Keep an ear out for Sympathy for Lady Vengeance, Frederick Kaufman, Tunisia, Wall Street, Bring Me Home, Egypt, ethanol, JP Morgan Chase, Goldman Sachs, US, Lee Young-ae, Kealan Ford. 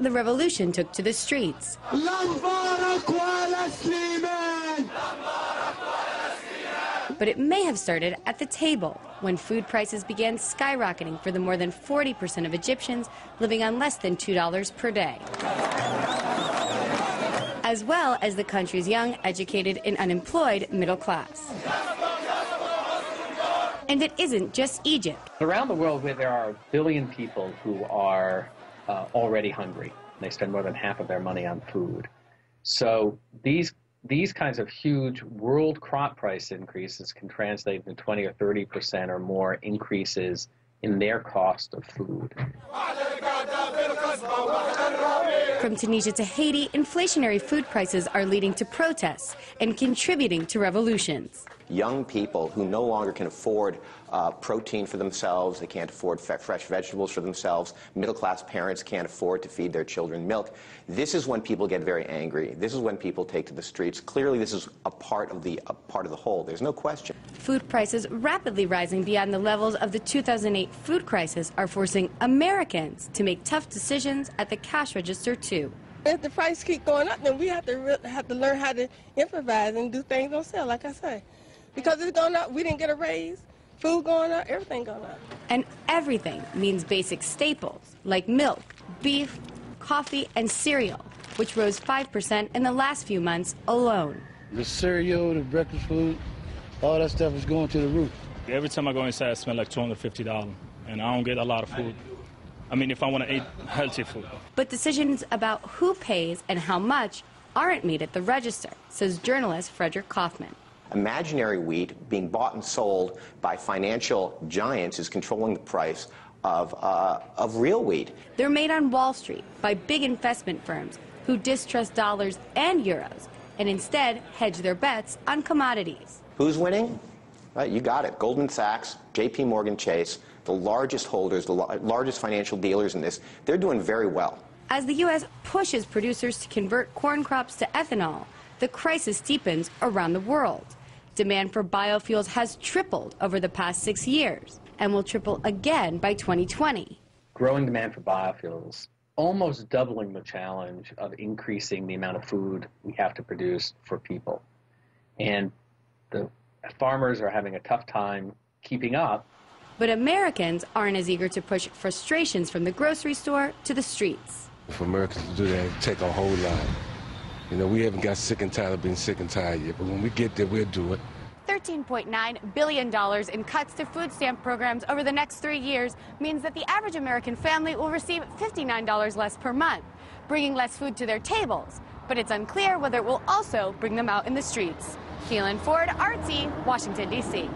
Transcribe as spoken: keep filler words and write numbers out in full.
the revolution took to the streets. But it may have started at the table, when food prices began skyrocketing for the more than forty percent of Egyptians living on less than two dollars per day, as well as the country's young, educated, and unemployed middle class. And it isn't just Egypt. Around the world, where there are a billion people who are uh, already hungry, they spend more than half of their money on food. So these These kinds of huge world crop price increases can translate into twenty or thirty percent or more increases in their cost of food. From Tunisia to Haiti, inflationary food prices are leading to protests and contributing to revolutions. Young people who no longer can afford uh, protein for themselves, they can't afford f fresh vegetables for themselves, middle-class parents can't afford to feed their children milk. This is when people get very angry. This is when people take to the streets. Clearly, this is a part of the, a part of the whole. There's no question. Food prices rapidly rising beyond the levels of the two thousand eight food crisis are forcing Americans to make tough decisions at the cash register, too. If the price keeps going up, then we have to, have to learn how to improvise and do things on sale, like I say. Because it's going up, we didn't get a raise, food going up, everything going up. And everything means basic staples like milk, beef, coffee, and cereal, which rose five percent in the last few months alone. The cereal, the breakfast food, all that stuff is going to the roof. Every time I go inside, I spend like two hundred fifty dollars, and I don't get a lot of food. I mean, if I want to eat healthy food. But decisions about who pays and how much aren't made at the register, says journalist Frederick Kaufman. Imaginary wheat being bought and sold by financial giants is controlling the price of, uh, of real wheat. They're made on Wall Street by big investment firms who distrust dollars and euros and instead hedge their bets on commodities. Who's winning? Right, you got it. Goldman Sachs, J P Morgan Chase, the largest holders, the largest financial dealers in this, they're doing very well. As the U S pushes producers to convert corn crops to ethanol, the crisis deepens around the world. Demand for biofuels has tripled over the past six years and will triple again by twenty twenty. Growing demand for biofuels, almost doubling the challenge of increasing the amount of food we have to produce for people. And the farmers are having a tough time keeping up. But Americans aren't as eager to push frustrations from the grocery store to the streets. If Americans do that, it'd take a whole lot. You know, we haven't got sick and tired of being sick and tired yet, but when we get there, we'll do it. thirteen point nine billion dollars in cuts to food stamp programs over the next three years means that the average American family will receive fifty-nine dollars less per month, bringing less food to their tables. But it's unclear whether it will also bring them out in the streets. Kealan Ford, Artsy, Washington, D C